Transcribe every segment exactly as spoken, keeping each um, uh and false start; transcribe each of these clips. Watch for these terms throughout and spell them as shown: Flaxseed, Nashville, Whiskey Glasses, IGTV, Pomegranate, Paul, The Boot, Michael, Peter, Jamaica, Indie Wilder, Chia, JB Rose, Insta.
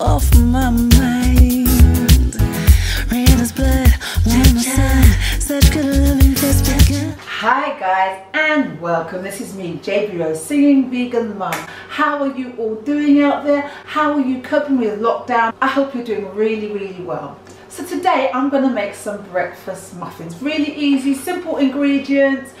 off my mind. Rain is blood, warm sun, such good loving place to go. Hi guys and welcome. This is me, J B Rose, singing vegan mum. How are you all doing out there? How are you coping with lockdown? I hope you're doing really, really well. So today I'm going to make some breakfast muffins. Really easy, simple ingredients.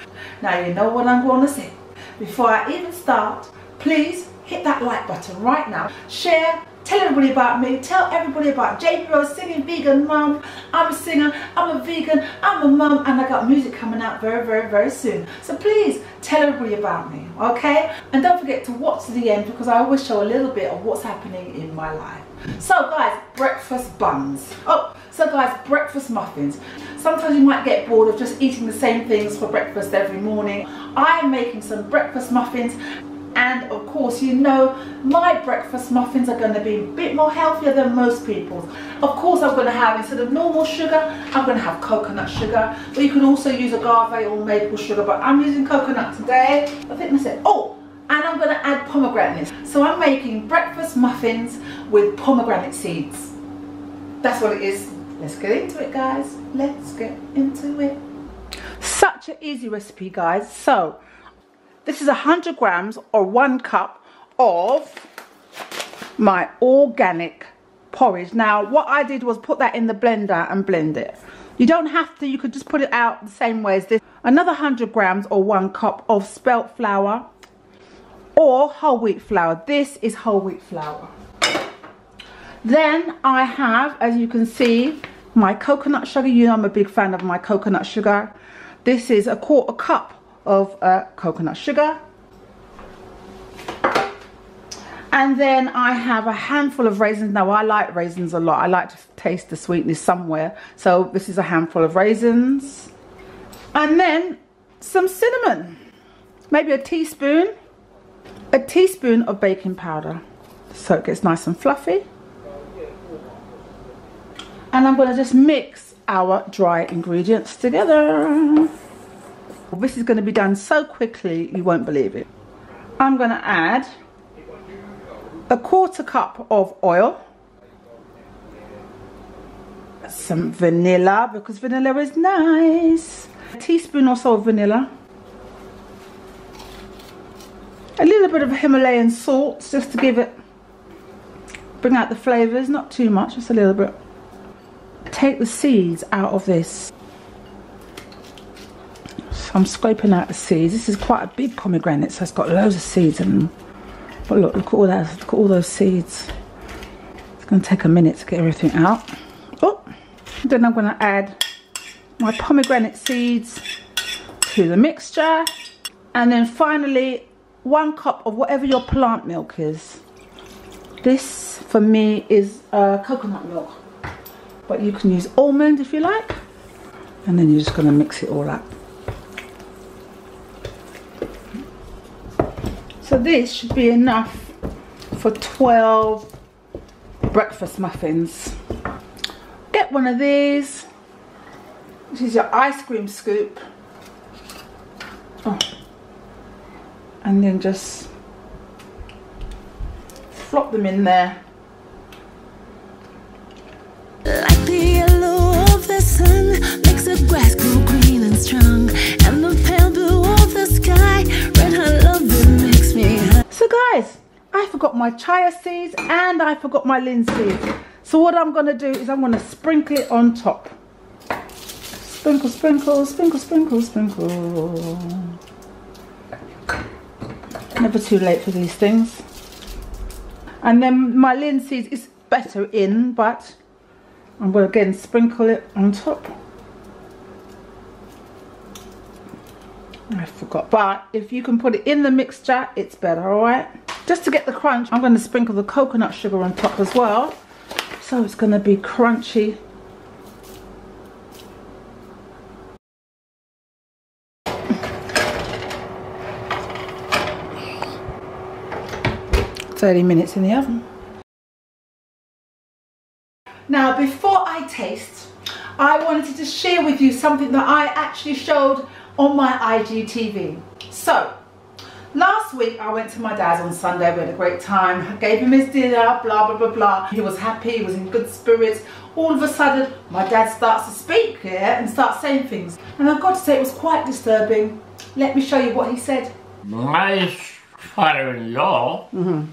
Now you know what I'm going to say. Before I even start, please hit that like button right now. Share, tell everybody about me, tell everybody about J B Rose, singing vegan mum. I'm a singer, I'm a vegan, I'm a mum, and I got music coming out very, very, very soon. So please tell everybody about me, okay? And don't forget to watch to the end because I always show a little bit of what's happening in my life. So guys, breakfast buns. Oh, so guys, breakfast muffins. Sometimes you might get bored of just eating the same things for breakfast every morning. I'm making some breakfast muffins, and of course, you know, my breakfast muffins are going to be a bit more healthier than most people's. Of course, I'm going to have, instead of normal sugar, I'm going to have coconut sugar. But you can also use agave or maple sugar, but I'm using coconut today. I think that's it. Oh! And I'm going to add pomegranates. So I'm making breakfast muffins with pomegranate seeds. That's what it is. Let's get into it, guys. Let's get into it. Such an easy recipe, guys. So this is one hundred grams or one cup of my organic porridge. Now what I did was put that in the blender and blend it. You don't have to, you could just put it out the same way as this. Another one hundred grams or one cup of spelt flour or whole wheat flour. This is whole wheat flour. Then I have, as you can see, my coconut sugar. You know I'm a big fan of my coconut sugar. This is a quarter cup of uh, coconut sugar. And then I have a handful of raisins. Now I like raisins a lot. I like to taste the sweetness somewhere. So this is a handful of raisins. And then some cinnamon. Maybe a teaspoon. A teaspoon of baking powder. So it gets nice and fluffy. And I'm going to just mix our dry ingredients together. This is going to be done so quickly you won't believe it. I'm going to add a quarter cup of oil, some vanilla because vanilla is nice, a teaspoon or so of vanilla, a little bit of Himalayan salt just to give it, bring out the flavours, not too much, just a little bit. Take the seeds out of this. I'm scraping out the seeds. This is quite a big pomegranate, so it's got loads of seeds in them. But look, look at all that, look at all those seeds. It's going to take a minute to get everything out. Oh, then I'm going to add my pomegranate seeds to the mixture, and then finally one cup of whatever your plant milk is. This for me is uh, coconut milk, but you can use almond if you like. And then you're just going to mix it all up. So this should be enough for twelve breakfast muffins. Get one of these. This is your ice cream scoop. Oh. And then just flop them in there. Like the yellow of the sun makes the grass grow green and strong, and the pale blue of the sky, red hot love makes me. So guys, I forgot my chia seeds and I forgot my linseed. So what I'm going to do is I'm going to sprinkle it on top. Sprinkle, sprinkle, sprinkle, sprinkle, sprinkle. Never too late for these things. And then my linseed is better in, but I'm going to again sprinkle it on top. I forgot, but if you can put it in the mixture, it's better, alright? Just to get the crunch, I'm going to sprinkle the coconut sugar on top as well. So it's going to be crunchy. thirty minutes in the oven. Now before I taste, I wanted to just share with you something that I actually showed on my I G T V. So last Last week I went to my dad's on Sunday, we had a great time. I gave him his dinner, blah, blah, blah, blah. He was happy, he was in good spirits. All of a sudden, my dad starts to speak, yeah, and starts saying things. And I've got to say, it was quite disturbing. Let me show you what he said. My father-in-law, mm-hmm.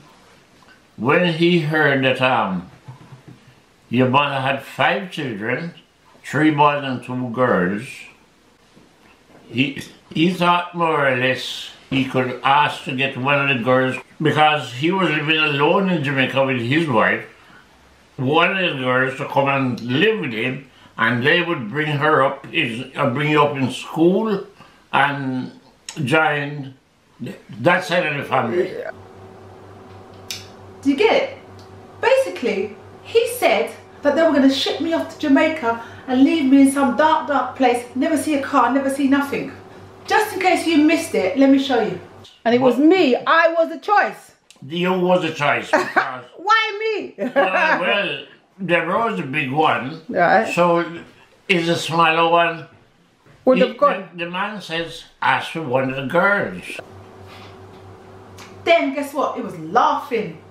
when he heard that um, your mother had five children, three boys and two girls, he, he thought more or less he could ask to get one of the girls, because he was living alone in Jamaica with his wife, one of the girls to come and live with him, and they would bring her up, is, uh, bring you up in school and join that side of the family. Do you get it? Basically, he said that they were going to ship me off to Jamaica and leave me in some dark, dark place, never see a car, never see nothing. Just in case you missed it, let me show you. And it was me, I was the choice. You was the choice. Because why me? uh, well, there was a big one, right. So is a smaller one. Well, the, the, the man says, ask for one of the girls. Then guess what? It was laughing.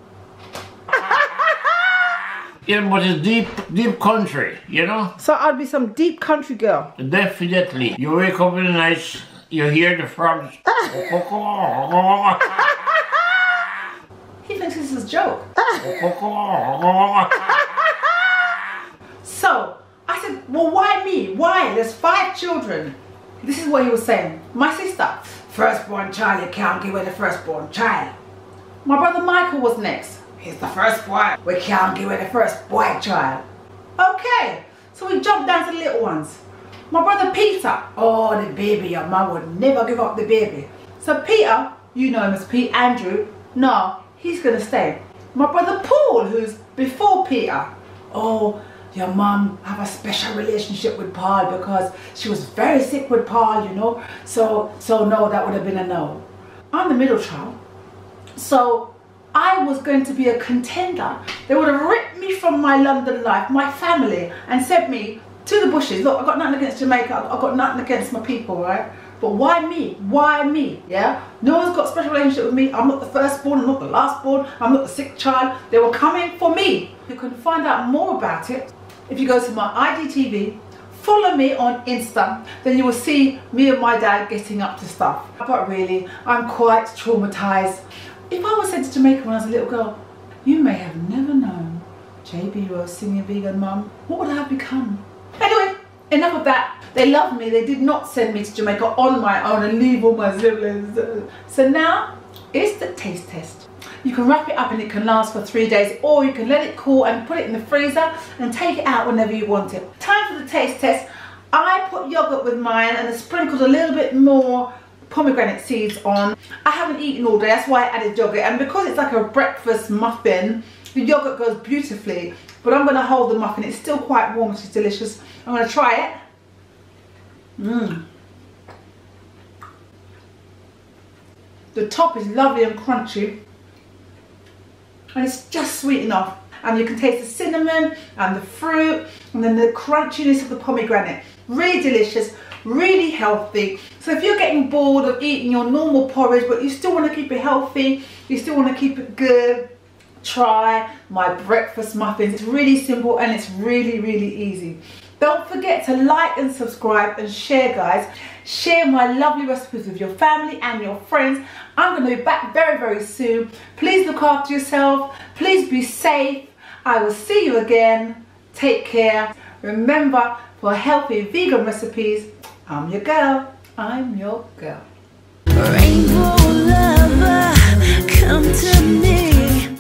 Yeah, but it's deep, deep country, you know? So I'd be some deep country girl. Definitely. You wake up in the night, you hear the frogs. He thinks this is a joke. So, I said, well, why me? Why? There's five children. This is what he was saying. My sister, firstborn child, you can't give away the firstborn child. My brother Michael was next. He's the first boy. We can't give away the first boy child. Okay, so we jumped down to the little ones. My brother Peter. Oh, the baby, your mum would never give up the baby. So Peter, you know him as Pete Andrew. No, he's gonna stay. My brother Paul, who's before Peter. Oh, your mum have a special relationship with Paul because she was very sick with Paul, you know. So, so no, that would have been a no. I'm the middle child, so I was going to be a contender. They would have ripped me from my London life, my family, and sent me to the bushes. Look, I've got nothing against Jamaica, I've got nothing against my people, right? But why me? Why me? Yeah? No one's got a special relationship with me. I'm not the firstborn, I'm not the lastborn, I'm not the sick child. They were coming for me. You can find out more about it if you go to my I G T V, follow me on Insta, then you will see me and my dad getting up to stuff. But really, I'm quite traumatized. If I was sent to Jamaica when I was a little girl, you may have never known J B Rose singing vegan mum. What would I have become? Anyway, enough of that. They loved me. They did not send me to Jamaica on my own and leave all my siblings. So now it's the taste test. You can wrap it up and it can last for three days, or you can let it cool and put it in the freezer and take it out whenever you want it. Time for the taste test. I put yogurt with mine and I sprinkled a little bit more pomegranate seeds on. I haven't eaten all day, that's why I added yogurt, and because it's like a breakfast muffin, the yogurt goes beautifully, but I'm going to hold the muffin. It's still quite warm, which is delicious. I'm going to try it. Mmm. The top is lovely and crunchy, and it's just sweet enough, and you can taste the cinnamon and the fruit and then the crunchiness of the pomegranate. Really delicious, really healthy. So if you're getting bored of eating your normal porridge but you still want to keep it healthy, you still want to keep it good, try my breakfast muffins. It's really simple and it's really, really easy. Don't forget to like and subscribe and share, guys. Share my lovely recipes with your family and your friends. I'm going to be back very, very soon. Please look after yourself. Please be safe. I will see you again. Take care. Remember, for healthy vegan recipes, I'm your girl. I'm your girl. Rainbow lover, come to me.